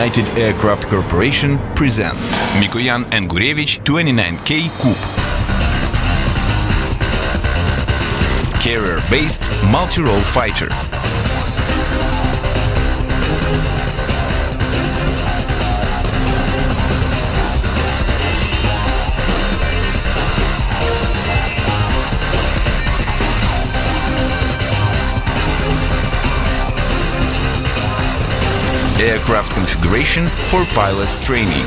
United Aircraft Corporation presents Mikoyan and Gurevich 29K KUB carrier-based multi-role fighter. Aircraft configuration for pilots training.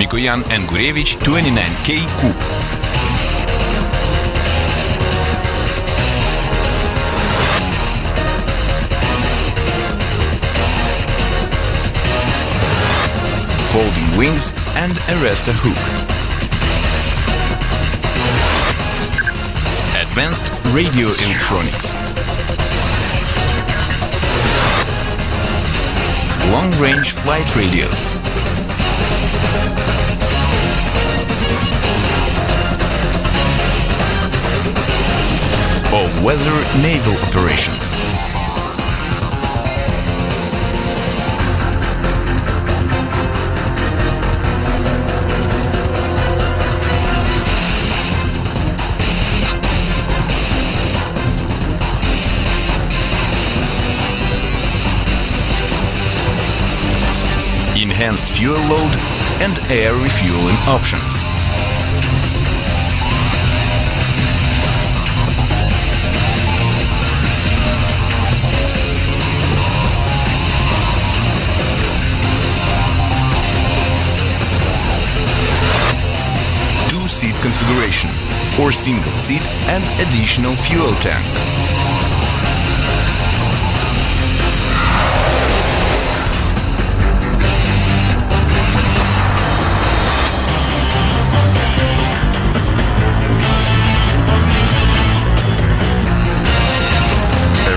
Mikoyan and Gurevich 29K KUB. Folding wings and arrestor hook. Advanced radio electronics. Long-range flight radios. All-weather naval operations. Enhanced fuel load and air refueling options. Two-seat configuration or single seat and additional fuel tank.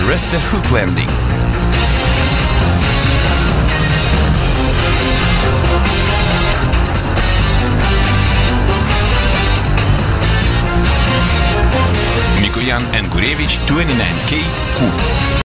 Arrestor hook landing. Mikoyan and Gurevich 29K KUB.